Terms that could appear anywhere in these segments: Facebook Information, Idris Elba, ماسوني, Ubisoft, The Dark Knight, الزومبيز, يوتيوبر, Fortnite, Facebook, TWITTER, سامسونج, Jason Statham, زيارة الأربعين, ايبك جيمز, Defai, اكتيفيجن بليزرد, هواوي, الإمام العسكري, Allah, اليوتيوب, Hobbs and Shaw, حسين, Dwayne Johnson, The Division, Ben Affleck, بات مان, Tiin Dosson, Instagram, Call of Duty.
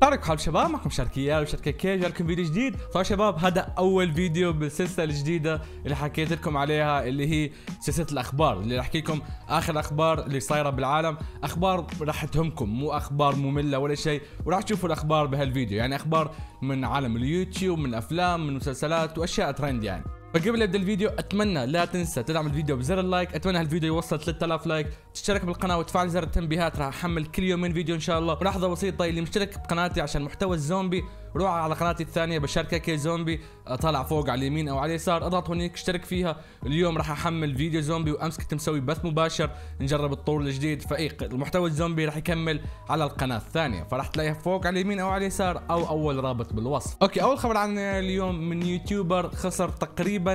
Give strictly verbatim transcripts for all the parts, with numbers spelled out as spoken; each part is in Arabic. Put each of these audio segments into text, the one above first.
تارك حول شباب معكم شاركيال وشركة كي، جاركم فيديو جديد. صار شباب هذا أول فيديو بالسلسلة الجديدة اللي حكيت لكم عليها، اللي هي سلسلة الأخبار، اللي رح أحكي لكم آخر أخبار اللي صايرة بالعالم، أخبار رح تهمكم، مو أخبار مملة ولا شيء، ورح تشوفوا الأخبار بهالفيديو، يعني أخبار من عالم اليوتيوب، من أفلام، من مسلسلات وأشياء ترند يعني. فقبل ابدا الفيديو اتمنى لا تنسى تدعم الفيديو بزر اللايك، اتمنى هالفيديو يوصل ثلاثة آلاف لايك، تشترك بالقناه وتفعل زر التنبيهات، راح احمل كل يومين فيديو ان شاء الله. ولحظه بسيطه، اللي مشترك بقناتي عشان محتوى الزومبي روح على قناتي الثانيه بشاركها كي زومبي، طالع فوق على اليمين او على اليسار، اضغط هونيك اشترك فيها. اليوم راح احمل فيديو زومبي، وامس كنت مسوي بث مباشر نجرب الطور الجديد، فايق المحتوى الزومبي راح يكمل على القناه الثانيه، فراح تلاقيها فوق على اليمين او على اليسار او اول رابط بالوصف. اوكي، اول خبر عنا اليوم من يوتيوبر خسر تقريبا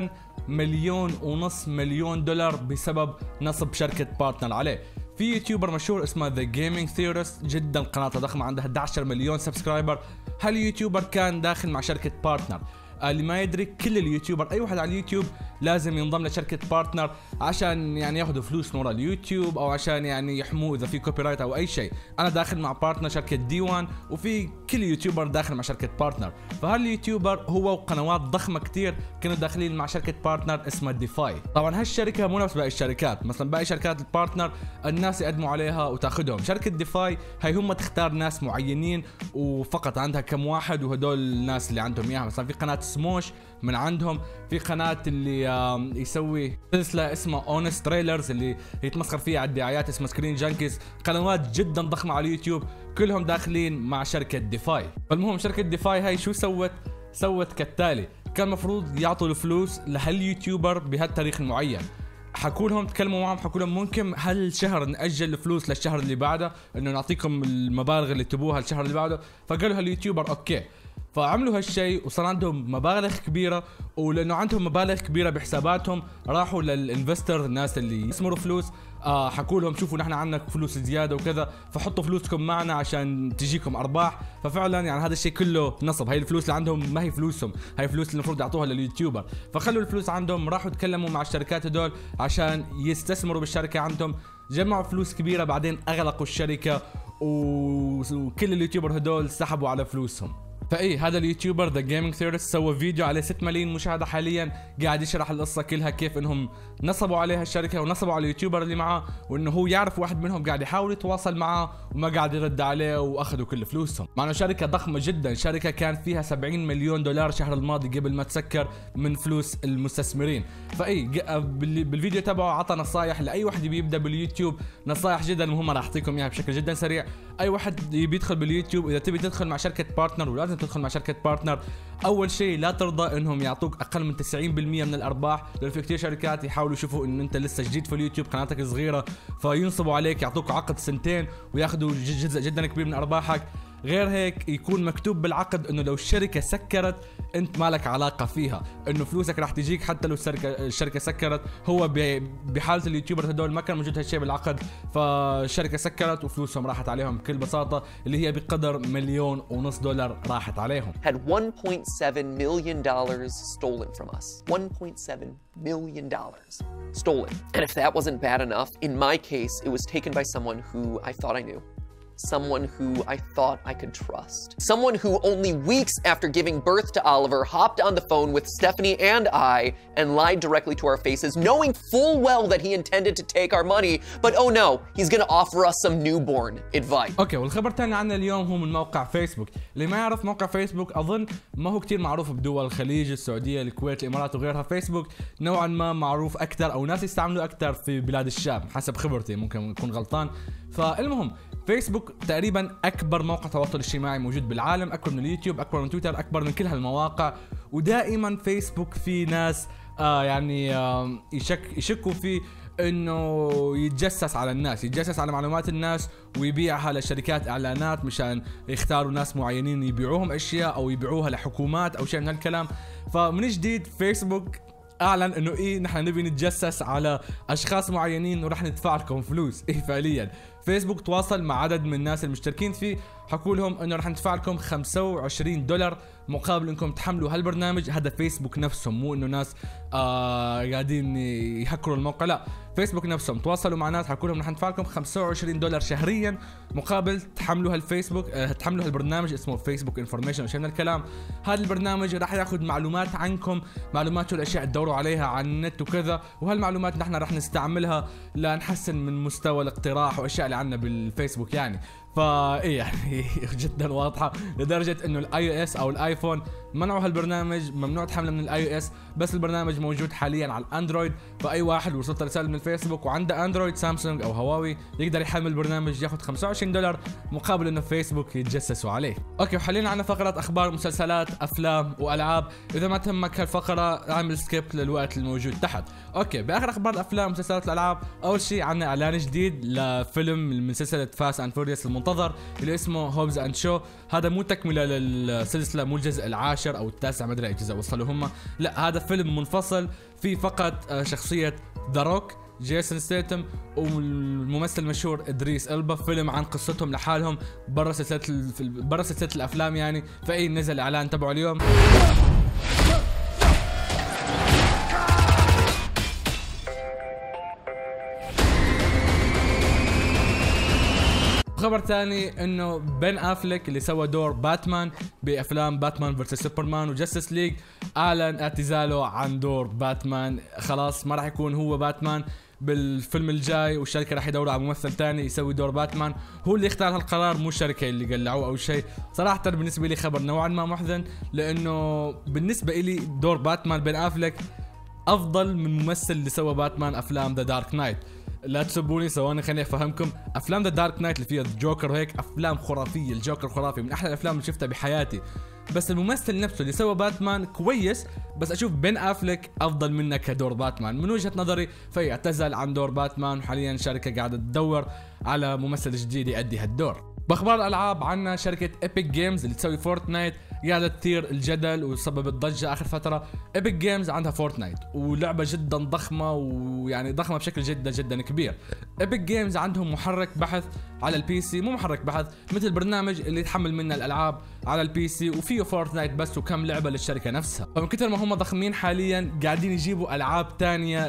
مليون ونص مليون دولار بسبب نصب شركة بارتنر عليه. في يوتيوبر مشهور اسمه The Gaming Theorist، جدا قناته ضخمة عندها أحد عشر مليون سبسكرايبر. هاليوتيوبر كان داخل مع شركة بارتنر، اللي ما يدري كل اليوتيوبر، اي واحد على اليوتيوب لازم ينضم لشركه بارتنر عشان يعني ياخذوا فلوس من ورا اليوتيوب، او عشان يعني يحموه اذا في كوبي رايت او اي شيء. انا داخل مع بارتنر شركه دي واحد، وفي كل يوتيوبر داخل مع شركه بارتنر. فهاليوتيوبر هو وقنوات ضخمه كثير كانوا داخلين مع شركه بارتنر اسمها ديفاي. طبعا هالشركه مو نفس باقي الشركات، مثلا باقي شركات البارتنر الناس يقدموا عليها وتاخذهم، شركه ديفاي هي هم تختار ناس معينين وفقط عندها كم واحد، وهدول الناس اللي عندهم اياها. مثلا في قناه سموش من عندهم، في قناه اللي يسوي سلسله اسمها Honest Trailers اللي يتمسخر فيها على الدعايات اسمها Screen Junkies، قنوات جدا ضخمه على اليوتيوب كلهم داخلين مع شركه ديفاي. فالمهم شركه ديفاي هاي شو سوت؟ سوت كالتالي، كان المفروض يعطوا الفلوس لهاليوتيوبر بهالتاريخ المعين، حكوا لهم تكلموا معهم، حكوا لهم ممكن هالشهر نأجل الفلوس للشهر اللي بعده، انه نعطيكم المبالغ اللي تبوها الشهر اللي بعده. فقالوا هاليوتيوبر اوكي، فعملوا هالشيء وصار عندهم مبالغ كبيره، ولانه عندهم مبالغ كبيره بحساباتهم راحوا للانفستر، الناس اللي يستثمروا فلوس، آه حكوا لهم شوفوا نحن عندنا فلوس زياده وكذا، فحطوا فلوسكم معنا عشان تجيكم ارباح. ففعلا يعني هذا الشيء كله نصب، هي الفلوس اللي عندهم ما هي فلوسهم، هي فلوس اللي المفروض يعطوها لليوتيوبر. فخلوا الفلوس عندهم، راحوا تكلموا مع الشركات هذول عشان يستثمروا بالشركه عندهم، جمعوا فلوس كبيره، بعدين اغلقوا الشركه وكل اليوتيوبر هذول سحبوا على فلوسهم. فايه هذا اليوتيوبر ذا جيمنج ثيورست سوى فيديو عليه ستة ملايين مشاهده حاليا، قاعد يشرح القصه كلها كيف انهم نصبوا عليها الشركه ونصبوا على اليوتيوبر اللي معاه، وانه هو يعرف واحد منهم قاعد يحاول يتواصل معاه وما قاعد يرد عليه، واخذوا كل فلوسهم مع انه شركه ضخمه جدا، شركه كان فيها سبعين مليون دولار الشهر الماضي قبل ما تسكر من فلوس المستثمرين. فاي بالفيديو تبعه عطى نصايح لاي واحد يبي يبدا باليوتيوب، نصايح جدا مهمه راح اعطيكم اياها بشكل جدا سريع. اي واحد يبي يدخل باليوتيوب، اذا تبي تدخل مع شركه بارتنر ولازم تدخل مع شركة بارتنر، أول شيء لا ترضى إنهم يعطوك أقل من تسعين بالمية من الأرباح، لأن في كثير شركات يحاولوا يشوفوا إن أنت لسه جديد في اليوتيوب قناتك صغيرة، فينصبوا عليك يعطوك عقد سنتين وياخذوا جزء جدا كبير من أرباحك. غير هيك يكون مكتوب بالعقد انه لو الشركه سكرت انت مالك علاقه فيها، انه فلوسك راح تجيك حتى لو الشركه سكرت. هو بحاله اليوتيوبر هذول ما كان موجود هالشيء بالعقد، فالشركه سكرت وفلوسهم راحت عليهم بكل بساطه، اللي هي بقدر مليون ونص دولار راحت عليهم. Had one point seven million dollars stolen from us. one point seven million dollars stolen. And if that wasn't bad enough, in my case it was taken by someone who I thought I knew. Someone who I thought I could trust. Someone who only weeks after giving birth to Oliver hopped on the phone with Stephanie and I and lied directly to our faces, knowing full well that he intended to take our money, but oh no, he's gonna offer us some newborn advice. اوكي، والخبر الثاني عنا اليوم هو من موقع فيسبوك. اللي ما يعرف موقع فيسبوك اظن ما هو كثير معروف بدول الخليج، السعوديه، الكويت، الامارات وغيرها. فيسبوك نوعا ما معروف اكثر او ناس يستعملوا اكثر في بلاد الشام حسب خبرتي، ممكن اكون غلطان. فالمهم فيسبوك تقريبا اكبر موقع تواصل اجتماعي موجود بالعالم، اكبر من اليوتيوب، اكبر من تويتر، اكبر من كل هالمواقع. ودائما فيسبوك في ناس آه يعني آه يشك يشكوا فيه انه يتجسس على الناس، يتجسس على معلومات الناس ويبيعها لشركات اعلانات مشان يختاروا ناس معينين يبيعوهم اشياء او يبيعوها لحكومات او شيء من هالكلام. فمن جديد فيسبوك اعلن انه ايه نحن نبي نتجسس على اشخاص معينين وراح ندفع لكم فلوس، ايه فعليا. فيسبوك تواصل مع عدد من الناس المشتركين فيه، حكوا لهم انه رح ندفع لكم خمسة وعشرين دولار مقابل انكم تحملوا هالبرنامج. هذا فيسبوك نفسهم، مو انه ناس آه قاعدين يهكروا الموقع، لا فيسبوك نفسهم تواصلوا مع ناس حكوا لهم رح ندفع لكم خمسة وعشرين دولار شهريا مقابل تحملوا هالفيسبوك آه تحملوا هالبرنامج اسمه فيسبوك انفورميشن وشي من الكلام. هذا البرنامج رح ياخذ معلومات عنكم، معلومات والاشياء تدوروا عليها على النت وكذا، وهالمعلومات نحن رح نستعملها لنحسن من مستوى الاقتراح واشياء اللي عندنا بالفيسبوك يعني. فا ايه يعني جدا واضحه لدرجه انه الاي او اس او الايفون منعوا هالبرنامج، ممنوع تحمله من الاي او اس، بس البرنامج موجود حاليا على الاندرويد. فاي واحد وصلت رساله من الفيسبوك وعنده اندرويد سامسونج او هواوي يقدر يحمل البرنامج، ياخذ خمسة وعشرين دولار مقابل انه فيسبوك يتجسسوا عليه. اوكي، وحاليا عندنا فقره اخبار مسلسلات افلام والعاب، اذا ما تهمك هالفقره اعمل سكيب للوقت الموجود تحت. اوكي، باخر اخبار الافلام مسلسلات الالعاب، اول شيء عندنا اعلان جديد لفيلم من سلسله فاست اند فوريوس منتظر اللي اسمه هوبز اند شو. هذا مو تكمله للسلسله، مو الجزء العاشر او التاسع، ما ادري اي جزء وصلوا هم، لا هذا فيلم منفصل فيه فقط شخصيه ذا روك، جيسون ستيتم، والممثل المشهور ادريس البا. فيلم عن قصتهم لحالهم برا سلسله برا سلسله الافلام يعني. فاي نزل اعلان تبعه اليوم. خبر ثاني انه بن افليك اللي سوى دور باتمان بافلام باتمان فيرسس سوبرمان وجاستس ليج اعلن اعتزاله عن دور باتمان، خلاص ما راح يكون هو باتمان بالفيلم الجاي، والشركه راح يدوروا على ممثل ثاني يسوي دور باتمان. هو اللي اختار هالقرار، مو الشركه اللي قلعوه او شيء. صراحه بالنسبه لي خبر نوعا ما محزن، لانه بالنسبه لي دور باتمان بن افليك افضل من ممثل اللي سوى باتمان افلام ذا دارك نايت. لا تسبوني سواني، خليني افهمكم. افلام ذا دارك نايت اللي فيها الجوكر وهيك افلام خرافيه، الجوكر خرافي، من احلى الافلام اللي شفتها بحياتي. بس الممثل نفسه اللي سوى باتمان كويس، بس اشوف بن افليك افضل منه كدور باتمان من وجهه نظري. في اعتزل عن دور باتمان، وحاليا شركه قاعده تدور على ممثل جديد يؤدي هالدور. باخبار الالعاب عندنا شركه ايبك جيمز اللي تسوي فورتنايت قاعده تثير الجدل وسببت ضجه اخر فتره. ايبك جيمز عندها فورتنايت ولعبه جدا ضخمه، ويعني ضخمه بشكل جدا جدا كبير. ايبك جيمز عندهم محرك بحث على البي سي، مو محرك بحث مثل برنامج اللي يتحمل منه الالعاب على البي سي، وفيه فورتنايت بس وكم لعبه للشركه نفسها. فمن كثر ما هم ضخمين حاليا قاعدين يجيبوا العاب ثانيه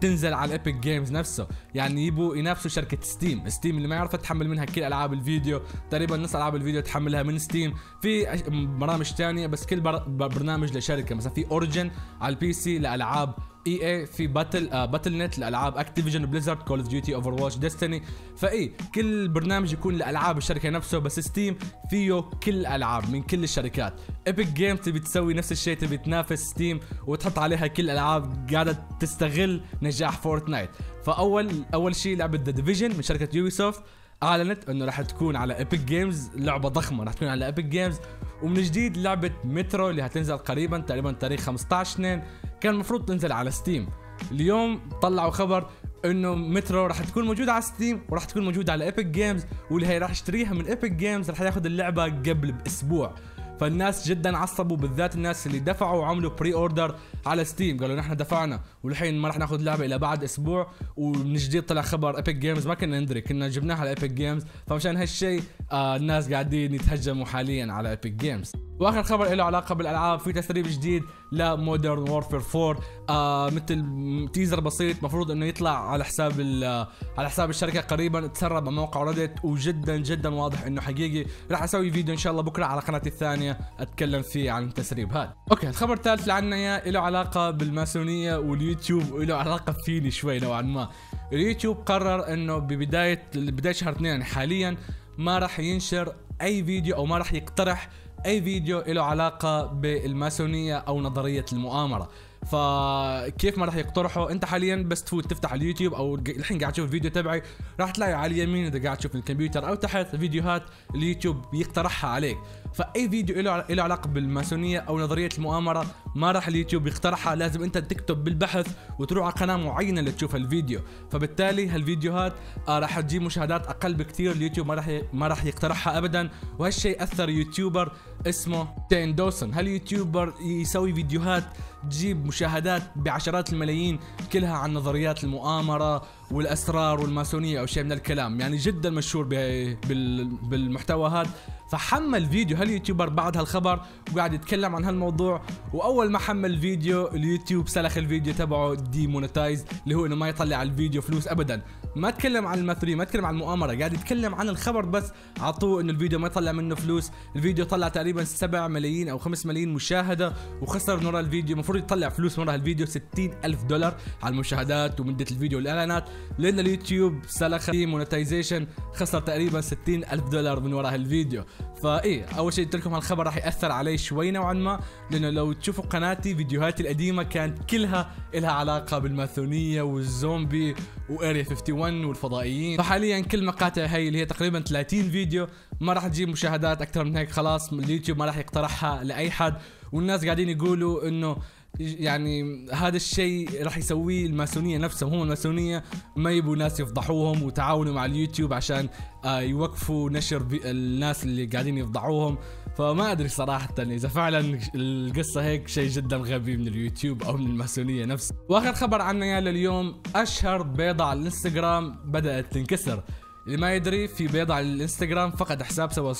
تنزل على ايبك جيمز نفسه، يعني يجيبوا ينافسوا شركه ستيم. ستيم اللي ما يعرف تحمل منها كل العاب الفيديو، تقريبا نص العاب الفيديو تحملها من ستيم. في برامج ثانيه بس كل بر... برنامج لشركه، مثلا في اوريجن على البي سي لالعاب اي اي، في باتل آه باتل نت لالعاب اكتيفيجن بليزرد، كول اوف ديوتي، اوفر واتش، ديستني. فاي كل برنامج يكون لالعاب الشركه نفسه، بس ستيم فيه كل الالعاب من كل الشركات. ايبك جيمز تبي تسوي نفس الشيء، تبي تنافس ستيم وتحط عليها كل الالعاب، قاعده تستغل نجاح فورتنايت. فاول اول شيء لعبه ذا ديفيجن من شركه يوبيسوفت اعلنت انه راح تكون على ايبك جيمز، لعبه ضخمه راح تكون على ايبك جيمز. ومن جديد لعبه مترو اللي هتنزل قريبا تقريبا تاريخ خمسة عشر اثنين، كان المفروض تنزل على ستيم. اليوم طلعوا خبر انه مترو راح تكون موجوده على ستيم وراح تكون موجوده على ايبك جيمز، واللي هي راح يشتريها من ايبك جيمز راح ياخذ اللعبه قبل باسبوع. فالناس جدا عصبوا، بالذات الناس اللي دفعوا وعملوا بري اوردر على ستيم، قالوا نحن دفعنا والحين ما راح ناخذ لعبه الى بعد اسبوع. ومن جديد طلع خبر ايبك جيمز، ما كنا ندري، كنا جبناها على ايبك جيمز. فمشان هالشيء آه الناس قاعدين يتهجموا حاليا على ايبك جيمز. واخر خبر له علاقه بالالعاب، في تسريب جديد لمودرن وورفير أربعة، آه مثل تيزر بسيط مفروض انه يطلع على حساب على حساب الشركه قريبا، تسرب على موقع ريدت، وجدا جدا واضح انه حقيقي. راح اسوي فيديو ان شاء الله بكره على قناتي الثانيه اتكلم فيه عن التسريب هذا. اوكي، الخبر الثالث اللي عندنا اياه له علاقه بالماسونيه واليوتيوب، وله علاقه فيني شوي نوعا ما. اليوتيوب قرر انه ببدايه بدايه شهر اثنين حاليا ما راح ينشر اي فيديو، او ما راح يقترح اي فيديو له علاقه بالماسونيه او نظريه المؤامره. فكيف ما راح يقترحوا؟ انت حاليا بس تفوت تفتح اليوتيوب، او الحين قاعد تشوف الفيديو تبعي، راح تلاقي على اليمين اذا قاعد تشوف الكمبيوتر او تحت فيديوهات اليوتيوب يقترحها عليك. فاي فيديو له له علاقه بالماسونيه او نظريه المؤامره ما راح اليوتيوب يقترحها، لازم انت تكتب بالبحث وتروح على قناه معينه لتشوف الفيديو. فبالتالي هالفيديوهات راح تجيب مشاهدات اقل بكثير، اليوتيوب ما راح ما راح يقترحها ابدا. وهالشيء اثر يوتيوبر اسمه تين دوسون. هاليوتيوبر يسوي فيديوهات تجيب مشاهدات بعشرات الملايين كلها عن نظريات المؤامرة والأسرار والماسونية أو شيء من الكلام، يعني جدا مشهور بالمحتوى هذا. فحمل فيديو هاليوتيوبر بعد هالخبر وقاعد يتكلم عن هالموضوع، وأول ما حمل الفيديو اليوتيوب سلخ الفيديو تبعه ديمونتايز، اللي هو إنه ما يطلع على الفيديو فلوس أبدا. ما تكلم عن الماثورية، ما تكلم عن المؤامرة، قاعد يتكلم عن الخبر بس، عطوه إنه الفيديو ما يطلع منه فلوس. الفيديو طلع تقريبا سبعة ملايين أو خمسة ملايين مشاهدة، وخسر من وراء الفيديو، المفروض يطلع فلوس من وراء الفيديو ستين ألف دولار على المشاهدات ومدة الفيديو والإعلانات، لأن اليوتيوب سلخ ديمونتايزيشن، خسر تقريبا ستين ألف دولار من وراء هالفيديو. فايه اول شيء قلت لكم هالخبر راح ياثر علي شوي نوعا ما، لانه لو تشوفوا قناتي فيديوهاتي القديمه كانت كلها لها علاقه بالماثونيه والزومبي واريا واحد وخمسين والفضائيين. فحاليا كل مقاطع هي اللي هي تقريبا ثلاثين فيديو ما راح تجيب مشاهدات اكثر من هيك، خلاص اليوتيوب ما راح يقترحها لاي حد. والناس قاعدين يقولوا انه يعني هذا الشيء راح يسويه الماسونيه نفسهم، هم الماسونيه ما يبوا ناس يفضحوهم وتعاونوا مع اليوتيوب عشان يوقفوا نشر الناس اللي قاعدين يفضحوهم. فما ادري صراحه اذا فعلا القصه هيك شيء جدا غبي من اليوتيوب او من الماسونيه نفسها. واخر خبر عنا يا لليوم، اشهر بيضه على الانستغرام بدات تنكسر. اللي ما يدري، في بيضة على الانستغرام فقد حساب سوى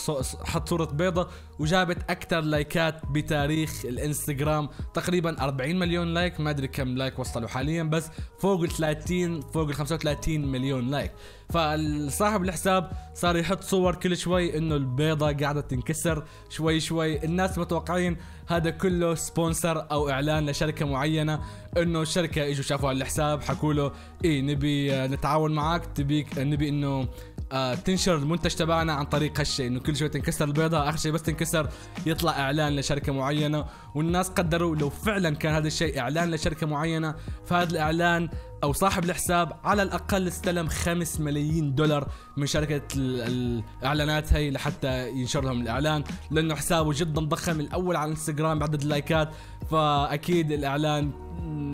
حط صورة بيضة وجابت أكثر لايكات بتاريخ الانستغرام، تقريبا أربعين مليون لايك، ما أدري كم لايك وصلوا حاليا بس فوق ال ثلاثين فوق ال خمسة وثلاثين مليون لايك. فصاحب الحساب صار يحط صور كل شوي انه البيضة قاعدة تنكسر شوي شوي. الناس متوقعين هذا كله سبونسر او اعلان لشركة معينة، انه الشركة اجوا شافوا على الحساب حكوا له ايه نبي نتعاون معك، تبيك نبي انه آه تنشر المنتج تبعنا عن طريق هالشيء، انه كل شوي تنكسر البيضة، اخر شيء بس تنكسر يطلع اعلان لشركة معينة. والناس قدروا لو فعلا كان هذا الشيء اعلان لشركة معينة، فهذا الاعلان او صاحب الحساب على الاقل استلم خمسة ملايين دولار من شركه الاعلانات هي لحتى ينشر لهم الاعلان، لانه حسابه جدا ضخم الاول على الانستغرام بعدد اللايكات، فاكيد الاعلان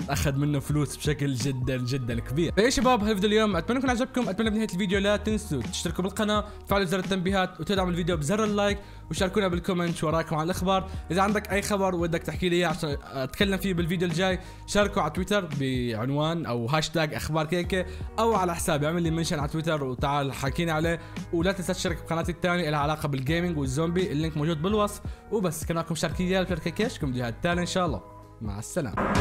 اخذ منه فلوس بشكل جدا جدا كبير. فيا شباب هالفيديو اليوم، اتمنى يكون عجبكم، اتمنى بنهايه الفيديو لا تنسوا تشتركوا بالقناه، تفعلوا زر التنبيهات، وتدعموا الفيديو بزر اللايك، وشاركونا بالكومنت شو رايكم عن الاخبار. اذا عندك اي خبر ودك تحكي لي اياه عشان اتكلم فيه بالفيديو الجاي، شاركوا على تويتر بعنوان او هاشتاج اخبار كيكه، او على حسابي اعمل لي منشن على تويتر وتعال حكينا عليه. ولا تنسى تشترك بقناتي الثانيه لها علاقه بالجيمنج والزومبي، اللينك موجود بالوصف. وبس كان معكم شاركيه الكيكيش، كم فيديوهات ثانيه ان شاء الله، مع السلامه.